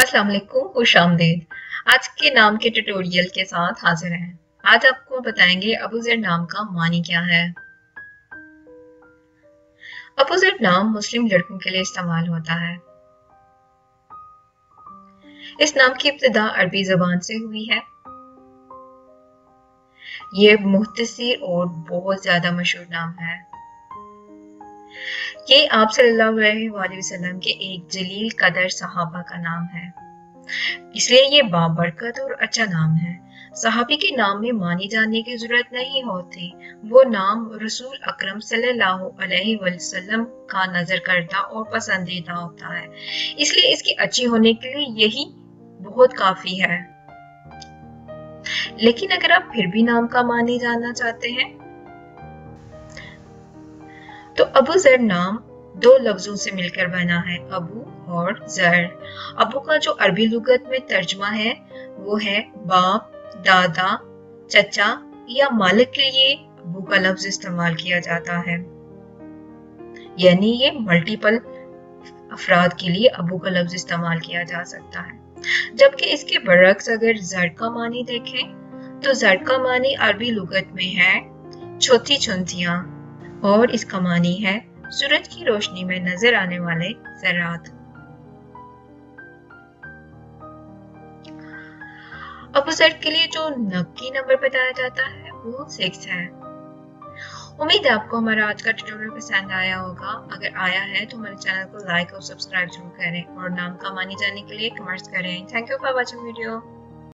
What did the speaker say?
अस्सलाम वालेकुम, खुश आमदीद। आज के नाम के ट्यूटोरियल के साथ हाजिर हैं। आज आपको बताएंगे अबू ज़र नाम का मानी क्या है। अबू ज़र नाम मुस्लिम लड़कों के लिए इस्तेमाल होता है। इस नाम की इब्तिदा अरबी जबान से हुई है। ये मुहतसिर और बहुत ज्यादा मशहूर नाम है। ये आप सल्लल्लाहु अलैहि वसल्लम के एक जलील कदर सहाबा का नाम है, इसलिए ये बाबरकत और अच्छा नाम है। सहाबी के नाम में मानी जाने की जरूरत नहीं होती। वो नाम रसूल अकरम सल्लल्लाहु अलैहि वसल्लम का नजर करता और पसंदीदा होता है, इसलिए इसकी अच्छी होने के लिए यही बहुत काफी है। लेकिन अगर आप फिर भी नाम का मानी जानना चाहते हैं तो अबू ज़र नाम दो लफ्जों से मिलकर बना है, अबू और ज़र। अबू का जो अरबी लुगत में तर्जमा है वो है बाप, दादा, चचा या मालिक के लिए अबू का लफ्ज इस्तेमाल किया जाता है। यानी ये मल्टीपल अफराद के लिए अबू का लफ्ज इस्तेमाल किया जा सकता है। जबकि इसके बरक्स अगर ज़र का मानी देखें तो ज़र का मानी अरबी लुगत में है छोटी चुनतियां और इसका मानी है सूरज की रोशनी में नजर आने वाले ज़रात। अबू ज़र के लिए जो नक्की नंबर बताया जाता है वो 6 है। उम्मीद है आपको हमारा आज का ट्यूटोरियल पसंद आया होगा। अगर आया है तो हमारे चैनल को लाइक और सब्सक्राइब जरूर करें और नाम का मानी जाने के लिए कमेंट्स करें। Thank you for watching video.